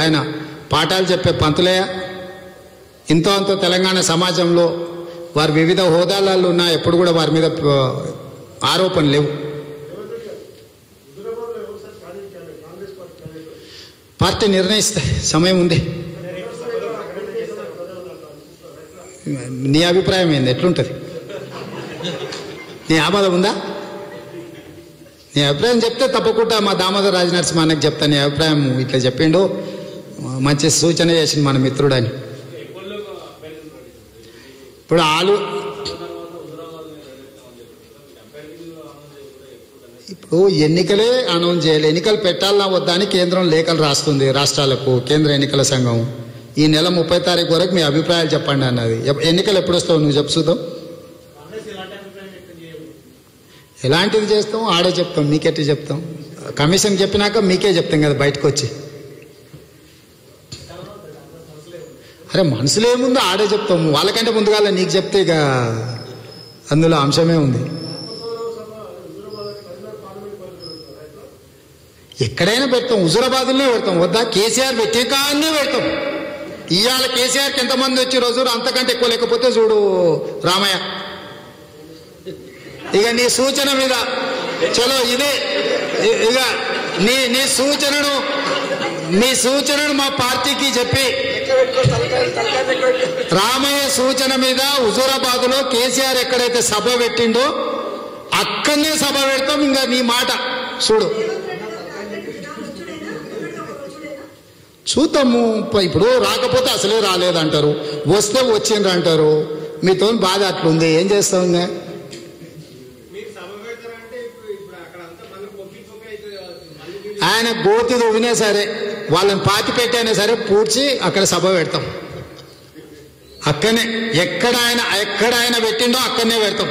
ఆయన పాఠాలు చెప్పే పంతులయ్య ఇంతో అంత తెలంగాణ సమాజంలో వారి వివిధ హోదాలలో ఉన్న ఎప్పుడు కూడా వారి మీద ఆరోపణలు లేవు పార్టీ నిర్ణయిస్తే సమయం ఉంది నీ అభిప్రాయం ఏంది ఎట్లుంటది నీ ఆమోదం ఉందా నీ అభిప్రాయం చెప్తే తప్పకుండా మా దామోదర్ రాజనరసింహ అన్నకి చెప్తా నీ అభిప్రాయం ఇట్లా చెప్పిండు మంచి సూచన చేసింది మన మిత్రుడని ఇప్పుడు ఆలు ఇప్పుడు ఎన్నికలే అనౌన్స్ చేయాలి ఎన్నికలు పెట్టాలా వద్దా అని కేంద్రం లేఖలు రాస్తుంది రాష్ట్రాలకు కేంద్ర ఎన్నికల సంఘం ఈ నెల 30 తారీఖు వరకు మీ అభిప్రాయాలు చెప్పండి అన్నది ఎన్నికలు ఎప్పుడు వస్తావు నువ్వు చెప్పు చూద్దాం ఎలాంటిది చేస్తాం ఆడే చెప్తాం మీకెట్టి చెప్తాం కమిషన్ చెప్పినాక మీకే చెప్తాం కదా బయటకు వచ్చి అరే మనసులో ఏముందో ఆడే చెప్తాం వాళ్ళకంటే ముందుగా నీకు చెప్తే ఇక అందులో అంశమే ఉంది ఎక్కడైనా పెడతాం హుజూరాబాద్లోనే పెడతాం వద్దా కేసీఆర్ పెట్టే కాన్నే పెడతాం ఇవాళ కేసీఆర్కి ఎంతమంది వచ్చి రోజు అంతకంటే ఎక్కువ లేకపోతే చూడు రామయ్య ఇక నీ సూచన మీద చలో ఇదే ఇక నీ సూచనను మా పార్టీకి చెప్పి రామయ్య సూచన మీద హుజూరాబాద్లో కేసీఆర్ ఎక్కడైతే సభ పెట్టిండో అక్కడనే సభ పెడతాం ఇంకా నీ మాట చూడు చూద్దాము ఇప్పుడు రాకపోతే అసలే రాలేదంటారు వస్తే వచ్చిండ్రు అంటారు మీతో బాధ అట్లుంది ఏం చేస్తాం ఇంకా ఆయన గోతి దువ్వినా సరే వాళ్ళని పాతి పెట్టైనా సరే పూడ్చి అక్కడ సభ పెడతాం అక్కడనే ఎక్కడ ఆయన పెట్టిండో అక్కడనే పెడతాం